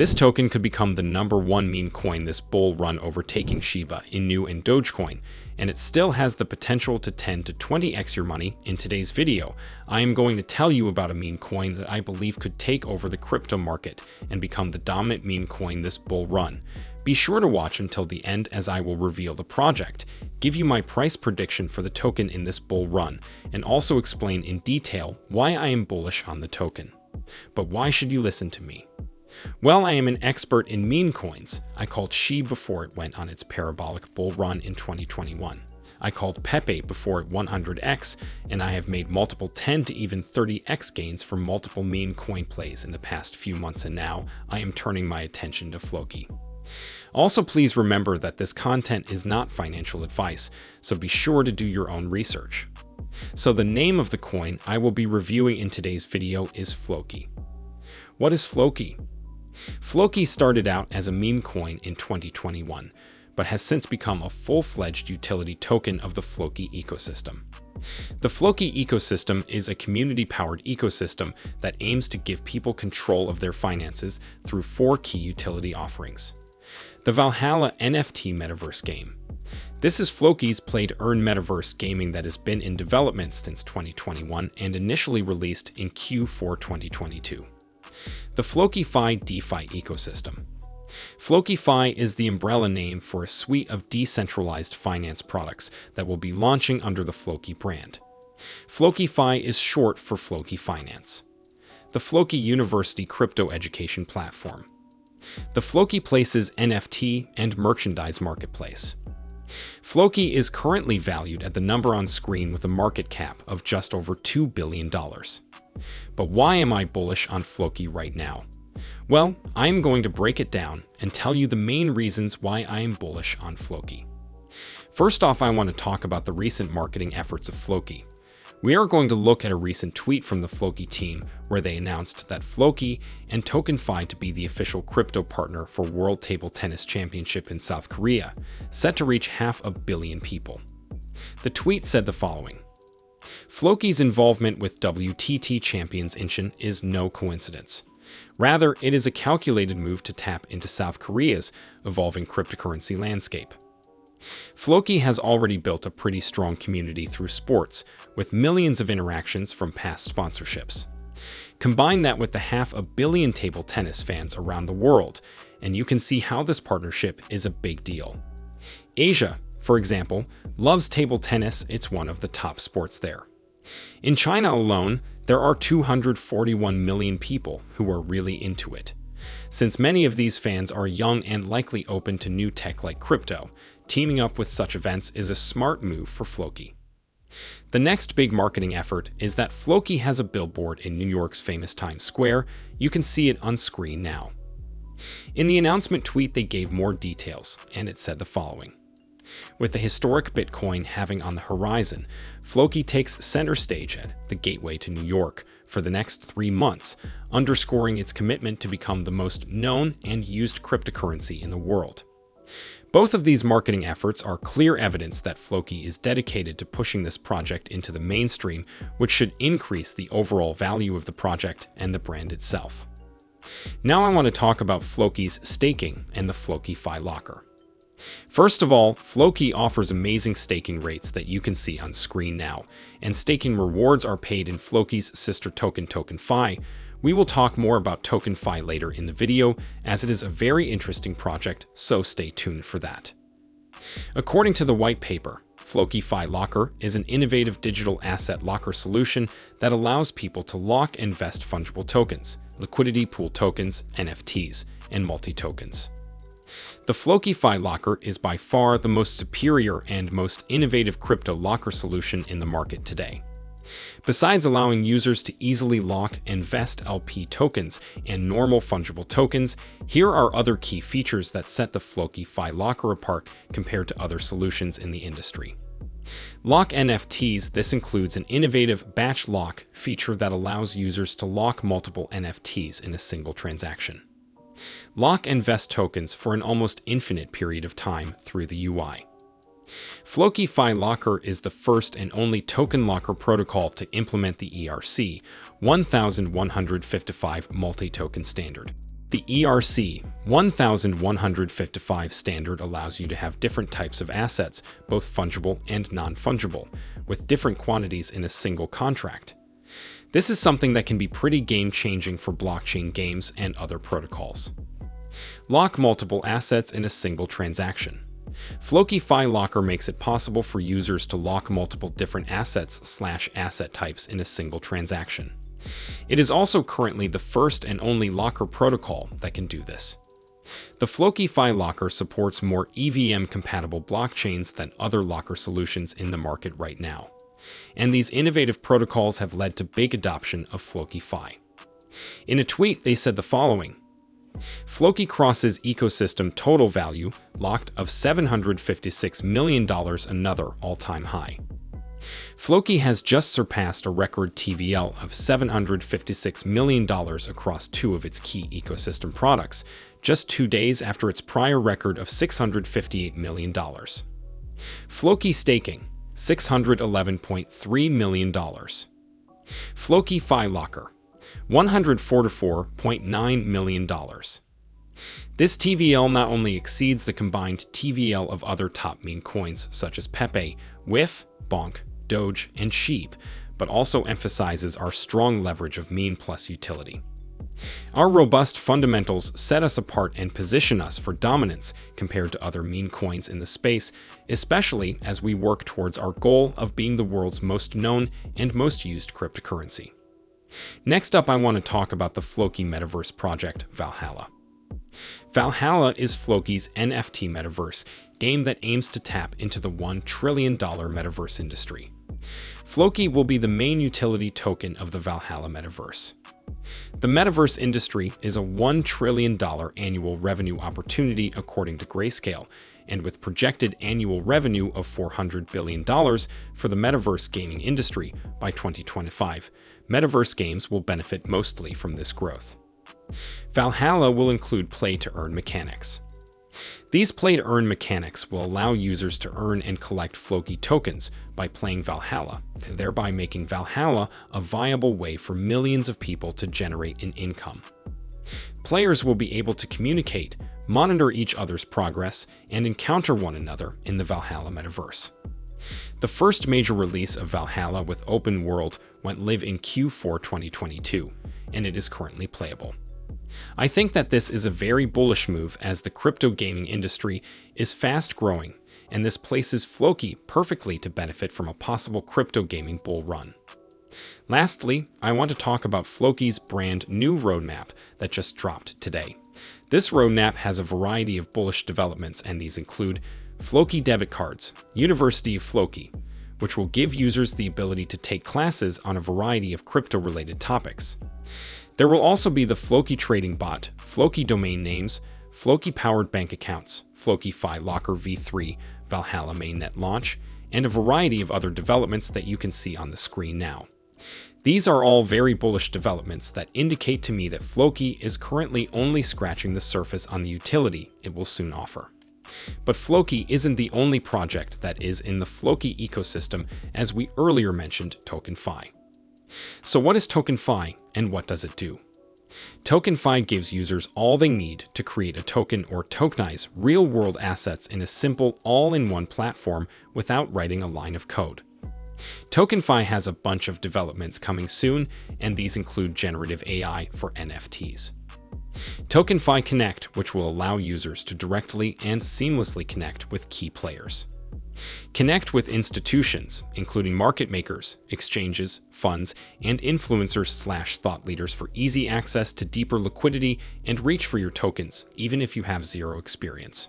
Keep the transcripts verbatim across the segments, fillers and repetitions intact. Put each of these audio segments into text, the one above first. This token could become the number one meme coin this bull run, overtaking Shiba, Inu, and Dogecoin, and it still has the potential to ten to twenty x your money. In today's video, I am going to tell you about a meme coin that I believe could take over the crypto market and become the dominant meme coin this bull run. Be sure to watch until the end, as I will reveal the project, give you my price prediction for the token in this bull run, and also explain in detail why I am bullish on the token. But why should you listen to me? Well, I am an expert in meme coins. I called Sheep before it went on its parabolic bull run in twenty twenty-one. I called Pepe before it one hundred x, and I have made multiple ten to even thirty x gains for multiple meme coin plays in the past few months, and now I am turning my attention to Floki. Also, please remember that this content is not financial advice, so be sure to do your own research. So the name of the coin I will be reviewing in today's video is Floki. What is Floki? Floki started out as a meme coin in twenty twenty-one, but has since become a full-fledged utility token of the Floki ecosystem. The Floki ecosystem is a community-powered ecosystem that aims to give people control of their finances through four key utility offerings. The Valhalla N F T metaverse game. This is Floki's play-to-earn metaverse gaming that has been in development since twenty twenty-one and initially released in Q four twenty twenty-two. The FlokiFi DeFi ecosystem. FlokiFi is the umbrella name for a suite of decentralized finance products that will be launching under the Floki brand. FlokiFi is short for Floki Finance. The Floki University crypto education platform. The Floki Places N F T and merchandise marketplace. Floki is currently valued at the number on screen with a market cap of just over two billion dollars. But why am I bullish on Floki right now? Well, I am going to break it down and tell you the main reasons why I am bullish on Floki. First off, I want to talk about the recent marketing efforts of Floki. We are going to look at a recent tweet from the Floki team where they announced that Floki and TokenFi to be the official crypto partner for World Table Tennis Championship in South Korea, set to reach half a billion people. The tweet said the following. Floki's involvement with W T T Champions Incheon is no coincidence. Rather, it is a calculated move to tap into South Korea's evolving cryptocurrency landscape. Floki has already built a pretty strong community through sports, with millions of interactions from past sponsorships. Combine that with the half a billion table tennis fans around the world, and you can see how this partnership is a big deal. Asia, for example, loves table tennis. It's one of the top sports there. In China alone, there are two hundred forty-one million people who are really into it. Since many of these fans are young and likely open to new tech like crypto, teaming up with such events is a smart move for Floki. The next big marketing effort is that Floki has a billboard in New York's famous Times Square. You can see it on screen now. In the announcement tweet, they gave more details, and it said the following. With the historic Bitcoin halving on the horizon, Floki takes center stage at the gateway to New York for the next three months, underscoring its commitment to become the most known and used cryptocurrency in the world. Both of these marketing efforts are clear evidence that Floki is dedicated to pushing this project into the mainstream, which should increase the overall value of the project and the brand itself. Now I want to talk about Floki's staking and the FlokiFi Locker. First of all, Floki offers amazing staking rates that you can see on screen now, and staking rewards are paid in Floki's sister token TokenFi. We will talk more about TokenFi later in the video, as it is a very interesting project, so stay tuned for that. According to the white paper, FlokiFi Locker is an innovative digital asset locker solution that allows people to lock and vest fungible tokens, liquidity pool tokens, N F Ts, and multi-tokens. The FlokiFi Locker is by far the most superior and most innovative crypto locker solution in the market today. Besides allowing users to easily lock and vest L P tokens and normal fungible tokens, here are other key features that set the FlokiFi Locker apart compared to other solutions in the industry. Lock N F Ts. This includes an innovative batch lock feature that allows users to lock multiple N F Ts in a single transaction. Lock and vest tokens for an almost infinite period of time through the U I. FlokiFi Locker is the first and only token locker protocol to implement the E R C eleven fifty-five multi-token standard. The E R C eleven fifty-five standard allows you to have different types of assets, both fungible and non-fungible, with different quantities in a single contract. This is something that can be pretty game-changing for blockchain games and other protocols. Lock multiple assets in a single transaction. FlokiFi Locker makes it possible for users to lock multiple different assets slash asset types in a single transaction. It is also currently the first and only locker protocol that can do this. The FlokiFi Locker supports more E V M-compatible blockchains than other locker solutions in the market right now, and these innovative protocols have led to big adoption of FlokiFi. In a tweet, they said the following: Floki crosses ecosystem total value locked of seven hundred fifty-six million dollars, another all-time high. Floki has just surpassed a record T V L of seven hundred fifty-six million dollars across two of its key ecosystem products, just two days after its prior record of six hundred fifty-eight million dollars. Floki staking, six hundred eleven point three million dollars. FlokiFi Locker, one hundred forty-four point nine million dollars. This T V L not only exceeds the combined T V L of other top meme coins such as Pepe, W I F, Bonk, Doge, and Sheep, but also emphasizes our strong leverage of meme plus utility. Our robust fundamentals set us apart and position us for dominance compared to other meme coins in the space, especially as we work towards our goal of being the world's most known and most used cryptocurrency. Next up, I want to talk about the Floki metaverse project, Valhalla. Valhalla is Floki's N F T metaverse game that aims to tap into the one trillion dollar metaverse industry. Floki will be the main utility token of the Valhalla metaverse. The metaverse industry is a one trillion dollar annual revenue opportunity according to Grayscale, and with projected annual revenue of four hundred billion dollars for the metaverse gaming industry by twenty twenty-five, metaverse games will benefit mostly from this growth. Valhalla will include play-to-earn mechanics. These play-to-earn mechanics will allow users to earn and collect Floki tokens by playing Valhalla, thereby making Valhalla a viable way for millions of people to generate an income. Players will be able to communicate, monitor each other's progress, and encounter one another in the Valhalla metaverse. The first major release of Valhalla with Open World went live in Q four twenty twenty-two, and it is currently playable. I think that this is a very bullish move as the crypto gaming industry is fast growing, and this places Floki perfectly to benefit from a possible crypto gaming bull run. Lastly, I want to talk about Floki's brand new roadmap that just dropped today. This roadmap has a variety of bullish developments, and these include Floki debit cards, University of Floki, which will give users the ability to take classes on a variety of crypto-related topics. There will also be the Floki trading bot, Floki domain names, Floki-powered bank accounts, FlokiFi Locker V three, Valhalla mainnet launch, and a variety of other developments that you can see on the screen now. These are all very bullish developments that indicate to me that Floki is currently only scratching the surface on the utility it will soon offer. But Floki isn't the only project that is in the Floki ecosystem, as we earlier mentioned TokenFi. So what is TokenFi and what does it do? TokenFi gives users all they need to create a token or tokenize real-world assets in a simple all-in-one platform without writing a line of code. TokenFi has a bunch of developments coming soon, and these include generative A I for N F Ts. TokenFi Connect, which will allow users to directly and seamlessly connect with key players. Connect with institutions, including market makers, exchanges, funds, and influencers slash thought leaders for easy access to deeper liquidity and reach for your tokens, even if you have zero experience.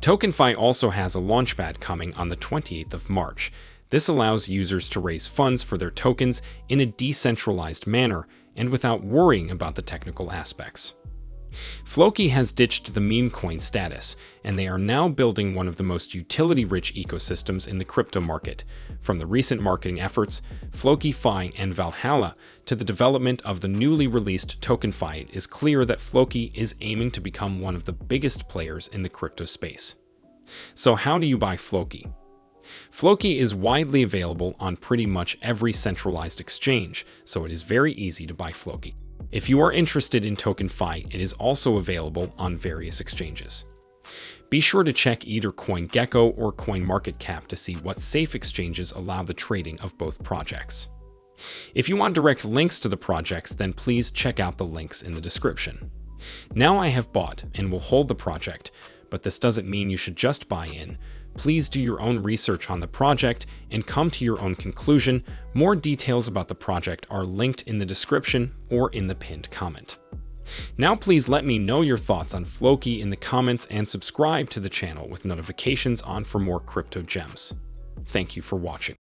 TokenFi also has a launchpad coming on the twenty-eighth of March. This allows users to raise funds for their tokens in a decentralized manner and without worrying about the technical aspects. Floki has ditched the meme coin status, and they are now building one of the most utility-rich ecosystems in the crypto market, from the recent marketing efforts, FlokiFi and Valhalla, to the development of the newly released TokenFi. It is clear that Floki is aiming to become one of the biggest players in the crypto space. So how do you buy Floki? Floki is widely available on pretty much every centralized exchange, so it is very easy to buy Floki. If you are interested in TokenFi, it is also available on various exchanges. Be sure to check either CoinGecko or CoinMarketCap to see what safe exchanges allow the trading of both projects. If you want direct links to the projects, then please check out the links in the description. Now I have bought and will hold the project, but this doesn't mean you should just buy in. Please do your own research on the project and come to your own conclusion. More details about the project are linked in the description or in the pinned comment. Now please let me know your thoughts on Floki in the comments and subscribe to the channel with notifications on for more crypto gems. Thank you for watching.